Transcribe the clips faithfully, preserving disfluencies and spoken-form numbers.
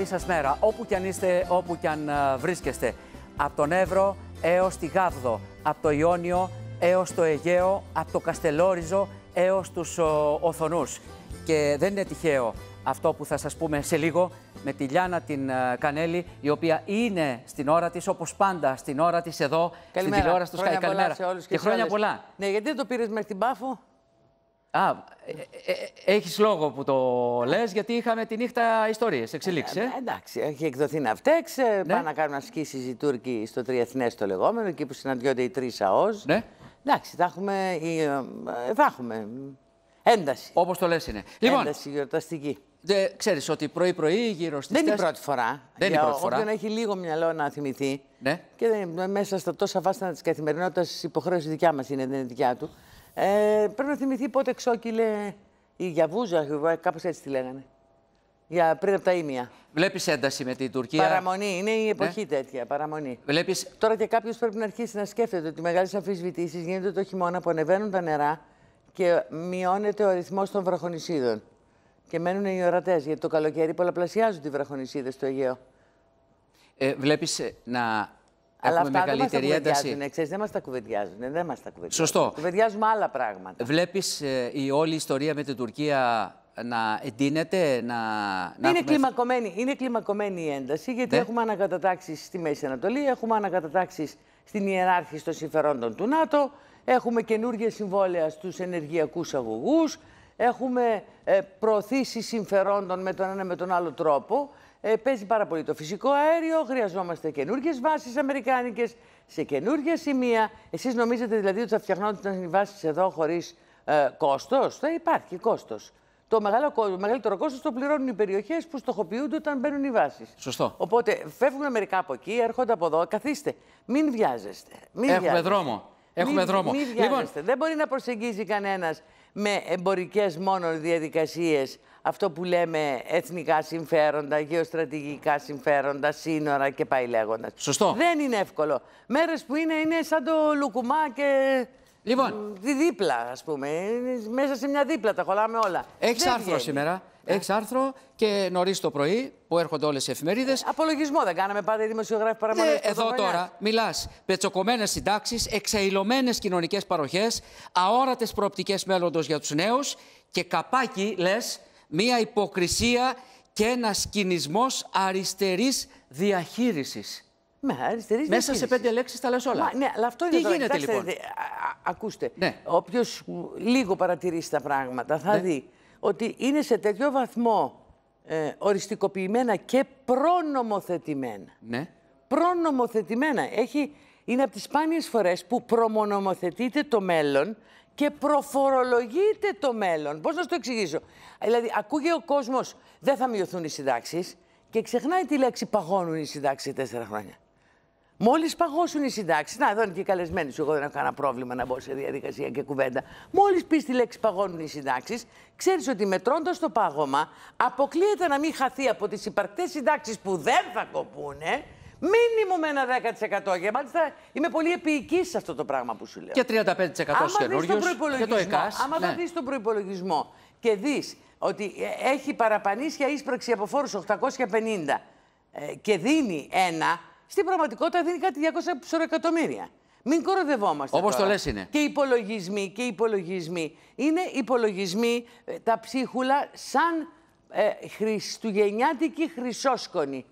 Σας μέρα, όπου κι αν είστε, όπου κι αν βρίσκεστε. Από τον Εύρο έως τη Γάβδο, από το Ιόνιο έως το Αιγαίο, από το Καστελόριζο έως τους ο, Οθονούς. Και δεν είναι τυχαίο αυτό που θα σας πούμε σε λίγο με τη Λιάνα την Κανέλη, η οποία είναι στην ώρα της, όπως πάντα στην ώρα της εδώ, καλημέρα. Στην τηλεόραση του Σκάι. Καλημέρα σε όλους και, και χρόνια όλες. Πολλά. Ναι, γιατί δεν το πήρες μέχρι την Πάφο? Α, ε, ε, έχεις λόγο που το λες, γιατί είχαμε τη νύχτα ιστορίες, εξελίξε. Ε, εντάξει, έχει εκδοθεί ναυτέξ, ναι. Πάνε να κάνουν ασκήσεις οι Τούρκοι στο Τριεθνές το λεγόμενο, εκεί που συναντιόνται οι τρεις ΑΟΣ. Ναι. Εντάξει, θα έχουμε, θα έχουμε ένταση. Όπως το λες είναι. Λοιπόν, ένταση γιορταστική. Δε, ξέρεις ότι πρωί-πρωί γύρω στις δεν τέσσερις... είναι η πρώτη φορά. Δεν είναι η πρώτη φορά. Όποιον έχει λίγο μυαλό να θυμηθεί. Ναι. Και δεν, μέσα στα τόσα βάσανα της καθημερινότητας, υποχρέωση δικιά μας είναι, δεν είναι δικιά του. Ε, πρέπει να θυμηθεί πότε εξόκυλε η Γιαβούζα, κάπως έτσι τη λέγανε. Για πριν από τα Ήμια. Βλέπεις ένταση με την Τουρκία. Παραμονή, είναι η εποχή ναι. τέτοια. Παραμονή. Βλέπεις... Τώρα και κάποιος πρέπει να αρχίσει να σκέφτεται ότι μεγάλες αμφισβητήσεις γίνονται το χειμώνα που ανεβαίνουν τα νερά και μειώνεται ο αριθμός των βραχονησίδων. Και μένουν οι ορατές, γιατί το καλοκαίρι πολλαπλασιάζονται οι βραχονησίδες στο Αιγαίο. Ε, βλέπεις να. Αλλά αυτά μεγαλύτερη δεν μας τα ένταση. Ξέρεις, δεν μας τα κουβεντιάζουν, δεν μας τα κουβεντιάζουν. Σωστό. Κουβεντιάζουμε άλλα πράγματα. Βλέπεις ε, η όλη ιστορία με την Τουρκία να εντείνεται, να... να είναι, έχουμε... κλιμακωμένη, είναι κλιμακωμένη η ένταση, γιατί ναι. έχουμε ανακατατάξεις στη Μέση Ανατολή, έχουμε ανακατατάξεις στην ιεράρχηση των συμφερόντων του ΝΑΤΟ, έχουμε καινούργια συμβόλαια στους ενεργειακούς αγωγούς, έχουμε ε, προωθήσεις συμφερόντων με τον ένα με τον άλλο τρόπο. Ε, παίζει πάρα πολύ το φυσικό αέριο, χρειαζόμαστε καινούργιες βάσεις αμερικάνικες σε καινούργια σημεία. Εσείς νομίζετε δηλαδή ότι θα φτιαχνόντουσαν οι βάσεις εδώ χωρίς ε, κόστος? Θα υπάρχει κόστος. Το μεγάλο, μεγαλύτερο κόστος το πληρώνουν οι περιοχές που στοχοποιούνται όταν μπαίνουν οι βάσεις. Σωστό. Οπότε φεύγουν μερικά από εκεί, έρχονται από εδώ. Καθίστε. Μην βιάζεστε. Μην Έχουμε βιάζεστε. δρόμο. Έχουμε μην, δρόμο. Μην λοιπόν... Δεν μπορεί να προσεγγίζει κανένας με εμπορικές μόνο διαδικασίες. Αυτό που λέμε εθνικά συμφέροντα, γεωστρατηγικά συμφέροντα, σύνορα και πάει λέγοντας. Σωστό. Δεν είναι εύκολο. Μέρες που είναι, είναι σαν το λουκουμά και λοιπόν. Τη δίπλα, ας πούμε. Μέσα σε μια δίπλα τα χωλάμε όλα. Έχεις άρθρο βγαίνει. σήμερα. Ναι. Έχεις άρθρο και νωρίς το πρωί που έρχονται όλες οι εφημερίδες. Απολογισμό δεν κάναμε πάντα οι δημοσιογράφοι παραμονές. Ναι, εδώ τώρα μιλάς πετσοκομμένες συντάξεις, εξαηλωμένες κοινωνικές παροχές, αόρατες προοπτικές μέλλοντος για τους νέους και καπάκι λες. Μία υποκρισία και ένας κινησμός αριστερής διαχείρισης. Με, αριστερής Μέσα διαχείρισης. σε πέντε λέξεις τα λες όλα. Μα, ναι, αλλά αυτό είναι Τι τώρα, γίνεται κοιτάξτε, λοιπόν. Α, ακούστε, ναι. όποιος λίγο παρατηρήσει τα πράγματα θα ναι. δει ότι είναι σε τέτοιο βαθμό ε, οριστικοποιημένα και προνομοθετημένα. Ναι. Προνομοθετημένα. Έχει, είναι από τις σπάνιες φορές που προμονομοθετείται το μέλλον και προφορολογείται το μέλλον. Πώς να το εξηγήσω? Δηλαδή, ακούγε ο κόσμος, δεν θα μειωθούν οι συντάξεις και ξεχνάει τη λέξη παγώνουν οι συντάξεις τέσσερα χρόνια. Μόλις παγώσουν οι συντάξεις, να εδώ είναι και οι καλεσμένοι σου, εγώ δεν έχω κανένα πρόβλημα να μπω σε διαδικασία και κουβέντα. Μόλις πεις τη λέξη παγώνουν οι συντάξεις, ξέρεις ότι μετρώντας το πάγωμα, αποκλείεται να μην χαθεί από τις υπαρκτές συντάξεις που δεν θα κοπούνε. Μήνυμο με ένα δέκα τοις εκατό. Και μάλιστα είμαι πολύ επίοικη σε αυτό το πράγμα που σου λέω. Και τριάντα πέντε τοις εκατό στους καινούριους και το ΕΚΑΣ. Άμα ναι. δεις τον προϋπολογισμό και δεις ότι έχει παραπανίσια ίσπραξη από φόρους οκτακόσια πενήντα ε, και δίνει ένα, στην πραγματικότητα δίνει κάτι διακόσια εκατομμύρια. Μην κοροδευόμαστε. Όπως το λες είναι. Και οι υπολογισμοί, και υπολογισμοί είναι υπολογισμοί τα ψίχουλα σαν ε, χριστουγεννιάτικη χρυσόσκονη.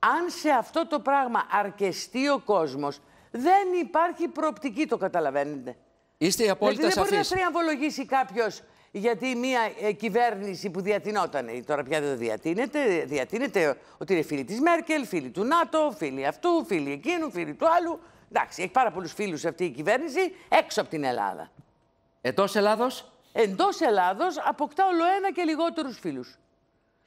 Αν σε αυτό το πράγμα αρκεστεί ο κόσμος, δεν υπάρχει προοπτική, το καταλαβαίνετε. Είστε απόλυτα σαφείς. Δηλαδή δεν μπορεί να θριαμβολογήσει κάποιος γιατί μια ε, κυβέρνηση που διατηνόταν, τώρα πια δεν διατείνεται, διατείνεται ότι είναι φίλη της Μέρκελ, φίλη του ΝΑΤΟ, φίλη αυτού, φίλη εκείνου, φίλη του άλλου. Εντάξει, έχει πάρα πολλούς φίλους αυτή η κυβέρνηση έξω από την Ελλάδα. Εντός Ελλάδος. Εντός Ελλάδος αποκτά ολοένα και λιγότερους φίλους.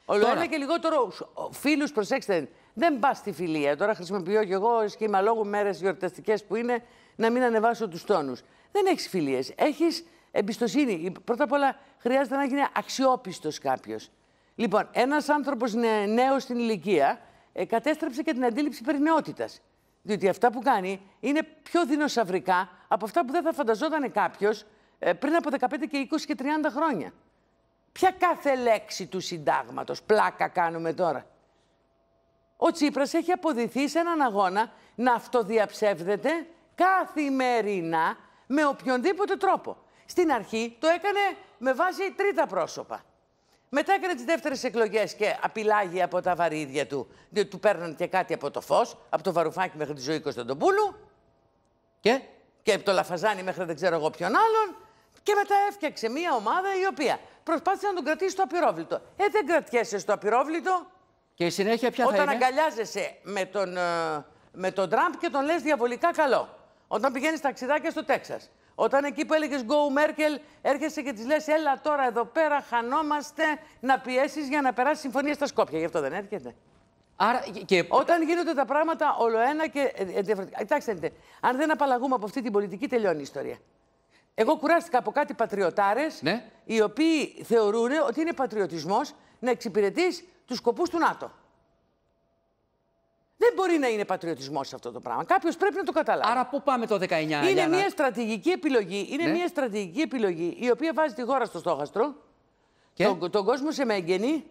Ολοένα και λιγότερους φίλους, προσέξτε. Δεν πας στη φιλία. Τώρα χρησιμοποιώ κι εγώ σχήμα λόγου μέρες γιορταστικές που είναι να μην ανεβάσω τους τόνους. Δεν έχεις φιλίες. Έχεις εμπιστοσύνη. Πρώτα απ' όλα χρειάζεται να γίνει αξιόπιστος κάποιος. Λοιπόν, ένας άνθρωπος νέος στην ηλικία ε, κατέστρεψε και την αντίληψη περί νεότητας. Διότι αυτά που κάνει είναι πιο δεινοσαυρικά από αυτά που δεν θα φανταζόταν κάποιος ε, πριν από δεκαπέντε και είκοσι και τριάντα χρόνια. Ποια κάθε λέξη του συντάγματος πλάκα κάνουμε τώρα. ο Τσίπρας έχει αποδειχθεί σε έναν αγώνα να αυτοδιαψεύδεται καθημερινά με οποιονδήποτε τρόπο. Στην αρχή το έκανε με βάση τρίτα πρόσωπα. Μετά έκανε τις δεύτερες εκλογές και απειλάγει από τα βαρύδια του, διότι του παίρναν και κάτι από το φως, από το Βαρουφάκι μέχρι τη Ζωή Κωνσταντοπούλου και, και από το Λαφαζάνι μέχρι δεν ξέρω εγώ ποιον άλλον. Και μετά έφτιαξε μια ομάδα η οποία προσπάθησε να τον κρατήσει στο απειρόβλητο. Ε, δεν κρατιέσαι στο απειρόβλητο. Και η συνέχεια ποια θα είναι? Όταν αγκαλιάζεσαι με τον, με τον Τραμπ και τον λες διαβολικά καλό. Όταν πηγαίνεις ταξιδάκια στο Τέξας. Όταν εκεί που έλεγες go Μέρκελ, έρχεσαι και της λες έλα τώρα εδώ πέρα, χανόμαστε να πιέσεις για να περάσει συμφωνία στα Σκόπια. Γι' αυτό δεν έρχεται. Άρα, και... Όταν γίνονται τα πράγματα ολοένα και διαφορετικά. Κοιτάξτε, αν δεν απαλλαγούμε από αυτή την πολιτική, τελειώνει η ιστορία. Εγώ κουράστηκα από κάτι πατριωτάρες, ναι, οι οποίοι θεωρούν ότι είναι πατριωτισμός να εξυπηρετείς τους σκοπούς του ΝΑΤΟ. Δεν μπορεί να είναι πατριωτισμός αυτό το πράγμα. Κάποιος πρέπει να το καταλάβει. Άρα πού πάμε το δεκαεννιά, Είναι Λιάνα. μια στρατηγική επιλογή. Είναι ναι. μια στρατηγική επιλογή η οποία βάζει τη χώρα στο στόχαστρο, και? Τον, τον κόσμο σε μεγενή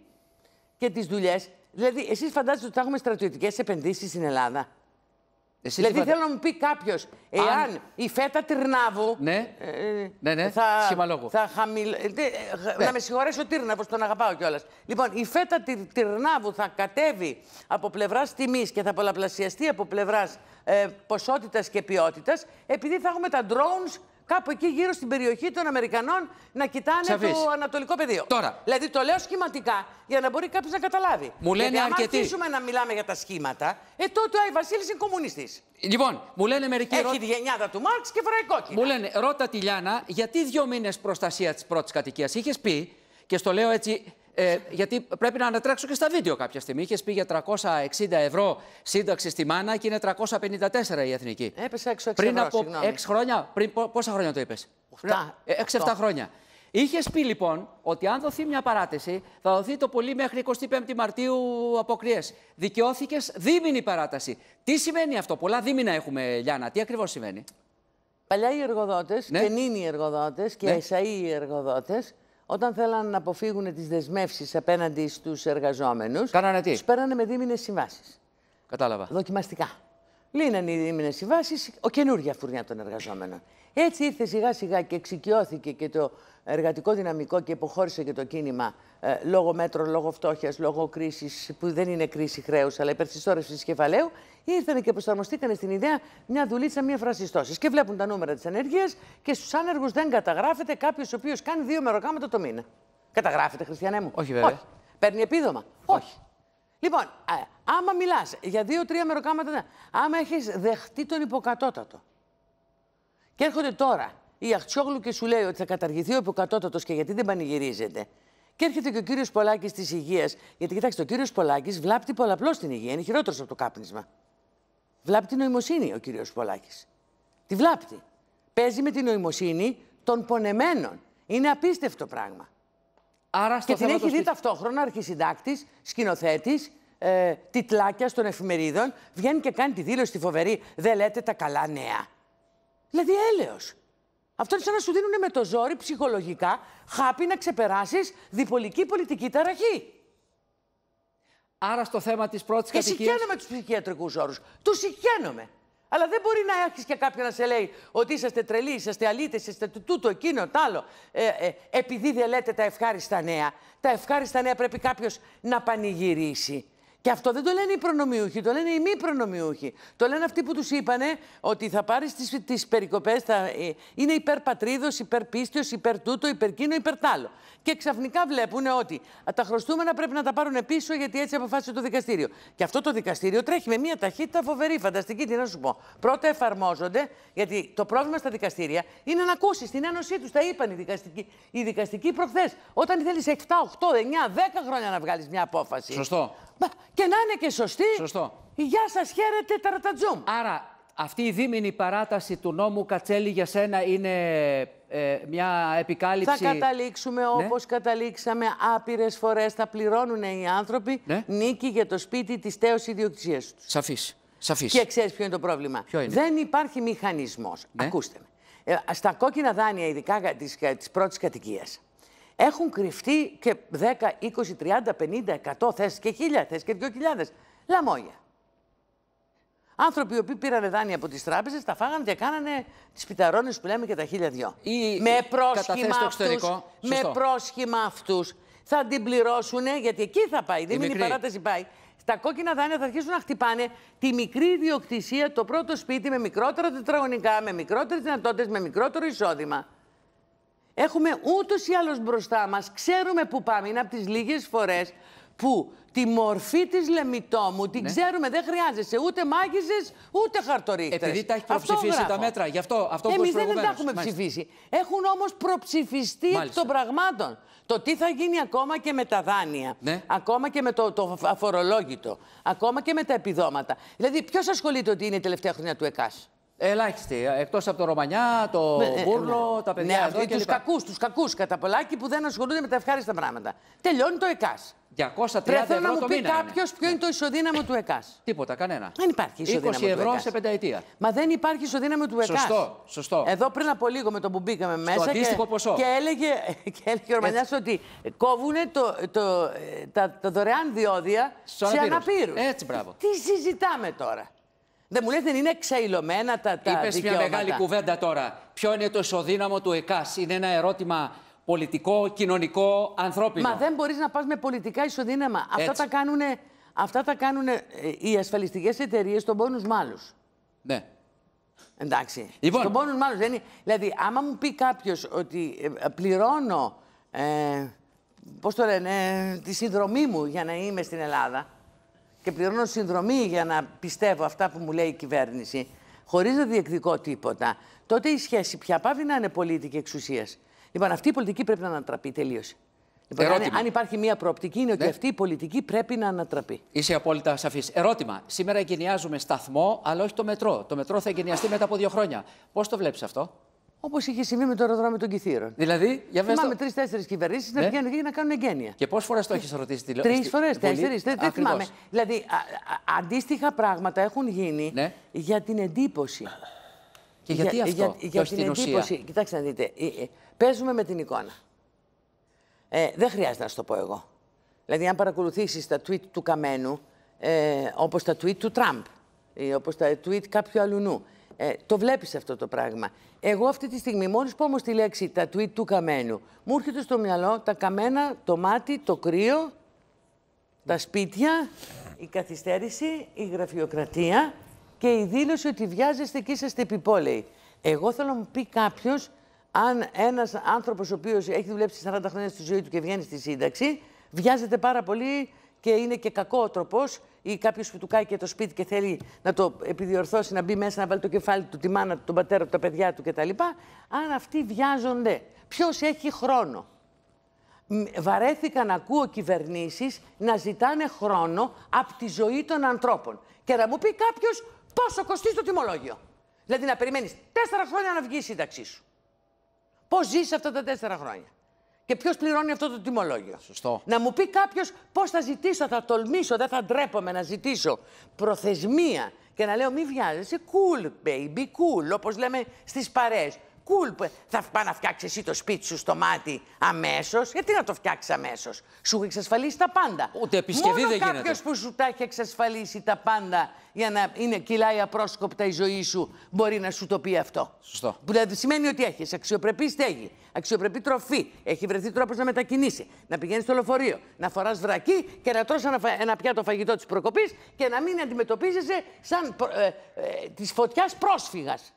και τις δουλειές. Δηλαδή, εσείς φαντάζεστε ότι θα έχουμε στρατιωτικές επενδύσεις στην Ελλάδα? Εσύ δηλαδή, είπατε... θέλω να μου πει κάποιος, εάν Αν... η φέτα Τυρνάβου. Ναι, ε, ναι, ναι. Θα, θα χαμηλ... ναι. Να με συγχωρέσει ο Τύρναβος, τον αγαπάω κιόλας. Λοιπόν, η φέτα Τυρνάβου θα κατέβει από πλευράς τιμής και θα πολλαπλασιαστεί από πλευράς ε, ποσότητας και ποιότητας, επειδή θα έχουμε τα drones κάπου εκεί γύρω στην περιοχή των Αμερικανών να κοιτάνε Σαφής. το ανατολικό πεδίο. Τώρα. Δηλαδή, το λέω σχηματικά για να μπορεί κάποιος να καταλάβει. Μου λένε Γιατί, αρκετοί. Αν αρχίσουμε να μιλάμε για τα σχήματα, ε, τότε ο Άι Βασίλης είναι κομμουνιστής. Λοιπόν, μου λένε μερικοί. Έχει τη γενιάδα του Μάρξ και φοράει κόκκινα. Μου λένε, ρώτα τη Λιάνα, γιατί δύο μήνες προστασία της πρώτης κατοικίας είχες πει, και στο λέω έτσι. Ε, γιατί πρέπει να ανατρέξω και στα βίντεο κάποια στιγμή. Είχες πει για τριακόσια εξήντα ευρώ σύνταξη στη μάνα και είναι τριακόσια πενήντα τέσσερα η εθνική. Έπεσε έξω πριν ευρώ, από συγγνώμη. έξι χρόνια. Πριν πόσα χρόνια το είπες? έξι επτά χρόνια. Είχες πει λοιπόν ότι αν δοθεί μια παράταση θα δοθεί το πολύ μέχρι εικοστή πέμπτη Μαρτίου αποκριές. Δικαιώθηκες δίμηνη παράταση. Τι σημαίνει αυτό? Πολλά δίμηνα έχουμε, Λιάνα. Τι ακριβώς σημαίνει? Παλιά οι εργοδότες, ναι, καινήν οι εργοδότες και ναι, εσαΐ οι εργοδότες, όταν θέλαν να αποφύγουν τις δεσμεύσεις απέναντι στους εργαζόμενους, τους παίρνανε με δίμηνες συμβάσεις. Κατάλαβα. Δοκιμαστικά. Λύνανε οι δίμηνες συμβάσεις, ο καινούργια φουρνιά των εργαζόμενων. Έτσι ήρθε σιγά σιγά και εξοικειώθηκε και το εργατικό δυναμικό και υποχώρησε και το κίνημα ε, λόγω μέτρων, λόγω φτώχειας, λόγω κρίσης, που δεν είναι κρίση χρέους, αλλά υπερθυσσόρευσης κεφαλαίου. Ήρθαν και προσαρμοστήκαν στην ιδέα μια δουλίτσα, μια φρασιστώση. Και βλέπουν τα νούμερα της ανεργίας και στους άνεργους δεν καταγράφεται κάποιος ο οποίος κάνει δύο μεροκάματα το μήνα. Καταγράφεται, Χριστιανέ μου? Όχι, βέβαια. Όχι. Παίρνει επίδομα? Όχι. Όχι. Λοιπόν, α, άμα μιλάς για δύο-τρία μεροκάματα, άμα έχεις δεχτεί τον υποκατώτατο. Και έρχονται τώρα η Αχτσιόγλου και σου λέει ότι θα καταργηθεί ο υποκατώτατος και γιατί δεν πανηγυρίζεται. Και έρχεται και ο κύριος Πολάκης της υγείας. Γιατί κοιτάξτε, ο κύριος Πολάκης βλάπτει πολλαπλώς την υγεία. Είναι χειρότερος από το κάπνισμα. Βλάπτει νοημοσύνη ο κύριος Πολάκης. Τη βλάπτει. Παίζει με την νοημοσύνη των πονεμένων. Είναι απίστευτο πράγμα. Άρα και την έχει δει πίσω ταυτόχρονα αρχισυντάκτης, σκηνοθέτης, ε, τιτλάκιας των εφημερίδων. Βγαίνει και κάνει τη δήλωση τη φοβερή. Δεν λέτε τα καλά νέα. Δηλαδή έλεος. Αυτό είναι σαν να σου δίνουν με το ζόρι ψυχολογικά χάπι να ξεπεράσεις διπολική πολιτική ταραχή. Άρα στο θέμα της πρώτης κατοικίας... Και σηκαίνομαι τους ψυχιατρικούς όρους. Τους σηκαίνομαι. Αλλά δεν μπορεί να έχεις και κάποιον να σε λέει ότι είσαστε τρελοί, είσαστε αλήτες, είστε τούτο, εκείνο, τ' άλλο. Ε, ε, επειδή δεν λέτε τα ευχάριστα νέα. Τα ευχάριστα νέα πρέπει κάποιος να πανηγυρίσει. Και αυτό δεν το λένε οι προνομιούχοι, το λένε οι μη προνομιούχοι. Το λένε αυτοί που τους είπανε ότι θα πάρεις τις, τις περικοπές, θα, ε, είναι υπερπατρίδος, υπερπίστεως, υπερτούτο, υπερκίνο, υπερτάλλο. Και ξαφνικά βλέπουν ότι τα χρωστούμενα πρέπει να τα πάρουν πίσω γιατί έτσι αποφάσισε το δικαστήριο. Και αυτό το δικαστήριο τρέχει με μια ταχύτητα φοβερή, φανταστική, τι να σου πω. Πρώτα εφαρμόζονται, γιατί το πρόβλημα στα δικαστήρια είναι να ακούσεις την ένωσή τους. Τα είπαν οι δικαστικοί, οι δικαστικοί προχθές. Όταν θέλεις επτά, οκτώ, εννιά, δέκα χρόνια να βγάλεις μια απόφαση. Σωστό. Και να είναι και σωστή. Σωστό. Γεια σας, χαίρετε, ταρατατζούμ. Άρα, αυτή η δίμηνη παράταση του νόμου Κατσέλη για σένα είναι ε, μια επικάλυψη. Θα καταλήξουμε, ναι, όπως καταλήξαμε άπειρες φορές. Θα πληρώνουν οι άνθρωποι, ναι, νίκη για το σπίτι της τέως ιδιοκτησίας τους. Σαφής. Σαφής. Και ξέρεις ποιο είναι το πρόβλημα? Ποιο είναι? Δεν υπάρχει μηχανισμός. Ναι. Ακούστε με. Ε, στα κόκκινα δάνεια, ειδικά της, της πρώτης κατοικίας, έχουν κρυφτεί και δέκα, είκοσι, τριάντα, πενήντα, εκατό θέσεις και χίλια θέσεις και δύο χιλιάδες. λαμόγια. Άνθρωποι οι οποίοι πήραν δάνεια από τις τράπεζες, τα φάγανε και κάνανε τις πιταρώνες που λέμε και τα χίλια δυο. Ή... Με πρόσχημα αυτούς, με πρόσχημα αυτούς θα την πληρώσουνε, γιατί εκεί θα πάει, δεν είναι η παράταση πάει. Τα κόκκινα δάνεια θα αρχίσουν να χτυπάνε τη μικρή ιδιοκτησία, το πρώτο σπίτι με μικρότερα τετραγωνικά, με μικρότερες δυνατότητες, με μικρότερο εισόδημα. Έχουμε ούτως ή άλλως μπροστά μας, ξέρουμε που πάμε, είναι από τις λίγες φορές που τη μορφή της Λεμιτόμου την ναι. ξέρουμε, δεν χρειάζεσαι ούτε μάγισσες ούτε χαρτορίχτες. Επειδή τα έχει προψηφίσει τα μέτρα, γι' αυτό, αυτό που εμείς δεν τα έχουμε μάλιστα. ψηφίσει. Έχουν όμως προψηφιστεί εκ των πραγμάτων. Το τι θα γίνει ακόμα και με τα δάνεια, ναι. ακόμα και με το, το αφορολόγητο, ακόμα και με τα επιδόματα. Δηλαδή, ποιος ασχολείται ότι είναι η τελευταία χρονιά του ΕΚΑΣ. Ελάχιστη. Εκτός από το Ρωμανιά, το με, Μπούρλο, ε, τα παιδιά ναι, εδώ και τους κακούς, τους κακούς κατά Πολάκη που δεν ασχολούνται με τα ευχάριστα πράγματα. Τελειώνει το ΕΚΑΣ. διακόσια τριάντα Ρε, θέλω ευρώ να μου το πει κάποιο ποιο είναι το ισοδύναμο του ΕΚΑΣ. Τίποτα, κανένα. Δεν υπάρχει ισοδύναμο του ΕΚΑΣ. είκοσι ευρώ σε πενταετία. Μα δεν υπάρχει ισοδύναμο του ΕΚΑΣ. Σωστό, σωστό. Εδώ πριν από λίγο με τον που μπήκαμε μέσα. Στο αντίστοιχο και, ποσό. Και έλεγε, και έλεγε ο Ρωμανιάς ότι κόβουν το, το, το, τα, τα δωρεάν διόδια στο σε αναπήρους. Έτσι, μπράβο. Τι συζητάμε τώρα. Δεν μου λέει δεν είναι εξαϊλωμένα τα δικαιώματα. Είπες μια μεγάλη κουβέντα τώρα. Ποιο είναι το ισοδύναμο του ΕΚΑΣ. Είναι ένα ερώτημα πολιτικό, κοινωνικό, ανθρώπινο. Μα δεν μπορείς να πας με πολιτικά ισοδύναμα. Αυτά τα, κάνουνε, αυτά τα κάνουνε οι ασφαλιστικές εταιρείες στον πόνους μάλους. Ναι. Εντάξει. Λοιπόν. Στον πόνους μάλους. Δεν είναι... Δηλαδή, άμα μου πει κάποιος ότι πληρώνω, ε, πώς το λένε, ε, τη συνδρομή μου για να είμαι στην Ελλάδα... και πληρώνω συνδρομή για να πιστεύω αυτά που μου λέει η κυβέρνηση, χωρίς να διεκδικώ τίποτα, τότε η σχέση πια πάβει να είναι πολιτική εξουσίας. Λοιπόν, αυτή η πολιτική πρέπει να ανατραπεί τελείως. Λοιπόν, αν, αν υπάρχει μία προοπτική, είναι ότι ναι. αυτή η πολιτική πρέπει να ανατραπεί. Είσαι απόλυτα σαφής. Ερώτημα. Σήμερα εγκαινιάζουμε σταθμό, αλλά όχι το μετρό. Το μετρό θα εγκαινιαστεί μετά από δύο χρόνια. Πώς το βλέπεις αυτό? Όπως είχε συμβεί με το αεροδρόμιο των Κιθήρων. Δηλαδή, για βέβαια. Θυμάμαι το... τρεις-τέσσερις κυβερνήσεις ναι. να πηγαίνουν εκεί να κάνουν εγγένεια. Και πόσες φορές το έχεις ρωτήσει τη τηλεόραση? Τρεις φορές, τέσσερις. Δεν θυμάμαι. Δηλαδή, α, α, αντίστοιχα πράγματα έχουν γίνει ναι. για την εντύπωση. Και γιατί για, αυτό, για, και για την εντύπωση. Ουσία. Κοιτάξτε να δείτε. Ε, ε, παίζουμε με την εικόνα. Ε, δεν χρειάζεται να σου το πω εγώ. Δηλαδή, αν παρακολουθήσεις τα tweet του Καμένου, ε, όπως τα tweet του Τραμπ, ή όπως τα tweet κάποιου αλλουνού. Ε, το βλέπεις αυτό το πράγμα. Εγώ αυτή τη στιγμή, μόλις πω όμως τη λέξη τα tweet του Καμένου, μου έρχεται στο μυαλό τα Καμένα, το μάτι, το κρύο, τα σπίτια, η καθυστέρηση, η γραφειοκρατία και η δήλωση ότι βιάζεστε και είσαστε επιπόλαιοι. Εγώ θέλω να μου πει κάποιος, αν ένας άνθρωπος ο οποίος έχει δουλέψει σαράντα χρόνια στη ζωή του και βγαίνει στη σύνταξη, βιάζεται πάρα πολύ και είναι και κακό ο τρόπος, ή κάποιο που του κάει και το σπίτι και θέλει να το επιδιορθώσει, να μπει μέσα, να βάλει το κεφάλι του, τη μάνα του, τον πατέρα του, τα παιδιά του κτλ. Αν αυτοί βιάζονται, ποιος έχει χρόνο? Βαρέθηκα να ακούω κυβερνήσεις να ζητάνε χρόνο από τη ζωή των ανθρώπων και να μου πει κάποιος πόσο κοστίζει το τιμολόγιο. Δηλαδή να περιμένεις τέσσερα χρόνια να βγει η σύνταξή σου. Πώς ζεις αυτά τα τέσσερα χρόνια. Και ποιος πληρώνει αυτό το τιμολόγιο. Σωστό. Να μου πει κάποιος πώς θα ζητήσω, θα τολμήσω, δεν θα ντρέπομαι να ζητήσω προθεσμία και να λέω μη βιάζεσαι, cool baby, cool, όπως λέμε στις παρέες. Cool, θα πάει να φτιάξεις εσύ το σπίτι σου στο μάτι αμέσως. Γιατί να το φτιάξεις αμέσως? Σου έχει εξασφαλίσει τα πάντα. Ούτε επισκευή δεν γίνεται. Κάποιος που σου τα έχει εξασφαλίσει τα πάντα για να είναι, κυλάει απρόσκοπτα η ζωή σου, μπορεί να σου το πει αυτό. Σωστό. Που δηλαδή σημαίνει ότι έχεις αξιοπρεπή στέγη, αξιοπρεπή τροφή, έχει βρεθεί τρόπος να μετακινήσει, να πηγαίνεις στο λεωφορείο, να φοράς βρακί και να τρως ένα, ένα πιάτο φαγητό της προκοπής και να μην αντιμετωπίζεσαι σαν ε, ε, της φωτιάς πρόσφυγας.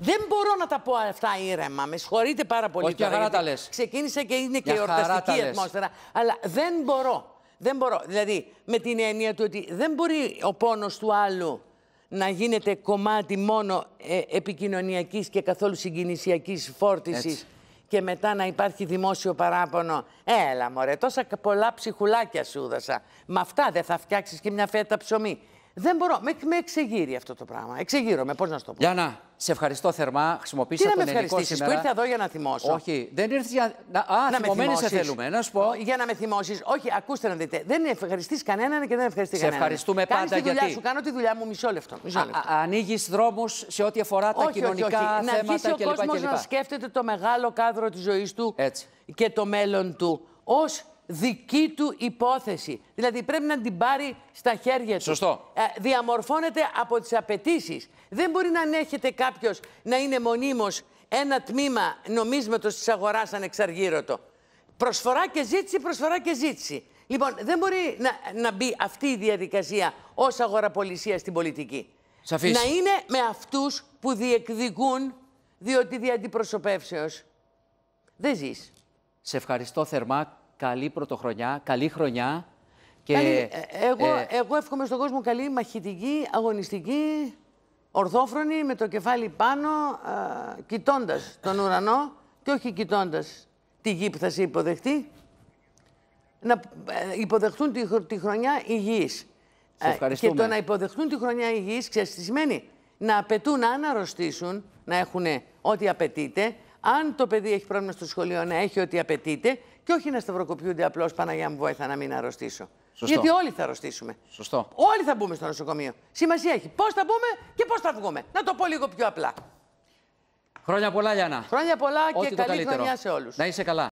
Δεν μπορώ να τα πω αυτά ήρεμα. Με συγχωρείτε πάρα πολύ. Όχι, για χαρά τα λες. Ξεκίνησα και είναι και εορταστική ατμόσφαιρα. Αλλά δεν μπορώ. Δεν μπορώ. Δηλαδή, με την έννοια του ότι δεν μπορεί ο πόνος του άλλου να γίνεται κομμάτι μόνο ε, επικοινωνιακής και καθόλου συγκινησιακής φόρτισης. Και μετά να υπάρχει δημόσιο παράπονο. Έλα, μωρέ, τόσα πολλά ψυχουλάκια σου έδωσα. Με αυτά δεν θα φτιάξεις και μια φέτα ψωμί? Δεν μπορώ. Με, με εξεγείρει αυτό το πράγμα. Εξεγείρομαι, πώς να σου το πω. Γιάννα, σε ευχαριστώ θερμά. Χρησιμοποίησα τον ελληνικό σήμερα. Τι να με ευχαριστήσεις που ήρθα εδώ για να θυμώσω? Όχι, δεν ήρθες για να... Α, να θυμωμένη σε θέλουμε, να σου πω. Για να με θυμώσεις. Όχι, ακούστε να δείτε. Δεν ευχαριστείς κανέναν και δεν ευχαριστείς κανέναν. Σε ευχαριστούμε κανένα. Πάντα γιατί. Σου κάνω τη δουλειά μου, μισό λεπτό. Ανοίγεις δρόμους σε ό,τι αφορά τα όχι, κοινωνικά όχι, όχι. θέματα κλπ. Να ο κόσμος να σκέφτεται το μεγάλο κάδρο της ζωής του και το μέλλον του ως δική του υπόθεση. Δηλαδή πρέπει να την πάρει στα χέρια του. Σωστό. Διαμορφώνεται από τις απαιτήσεις. Δεν μπορεί να ανέχεται κάποιος να είναι μονίμως ένα τμήμα νομίσματος της αγοράς ανεξαργύρωτο. Προσφορά και ζήτηση, προσφορά και ζήτηση. Λοιπόν, δεν μπορεί να, να μπει αυτή η διαδικασία ως αγοραπολισία στην πολιτική. Σαφής. Να είναι με αυτούς που διεκδικούν, διότι δι' αντιπροσωπεύσεως δεν ζεις. Σε ευχαριστώ θερμά. Καλή πρωτοχρονιά, καλή χρονιά. Και... Καλή, εγώ, ε... εγώ εύχομαι στον κόσμο καλή μαχητική, αγωνιστική, ορθόφρονη, με το κεφάλι πάνω, α, κοιτώντας τον ουρανό και όχι κοιτώντας τη γη που θα σε υποδεχτεί. Να υποδεχτούν τη, τη χρονιά υγιής. Σε ευχαριστούμε. Και το να υποδεχτούν τη χρονιά υγιής, ξέρεις τι σημαίνει? Να απαιτούν, αν αρρωστήσουν, να έχουν ό,τι απαιτείται. Αν το παιδί έχει πρόβλημα στο σχολείο, να έχει ό,τι απαιτείται. Και όχι να σταυροκοπιούνται απλώς, Παναγιά μου βοήθα να μην αρρωστήσω. Σωστό. Γιατί όλοι θα αρρωστήσουμε. Σωστό. Όλοι θα μπούμε στο νοσοκομείο. Σημασία έχει πώς θα μπούμε και πώς θα βγούμε. Να το πω λίγο πιο απλά. Χρόνια πολλά, Λιάνα. Χρόνια πολλά. Ό, και καλή χρονιά σε όλους. Να είσαι καλά.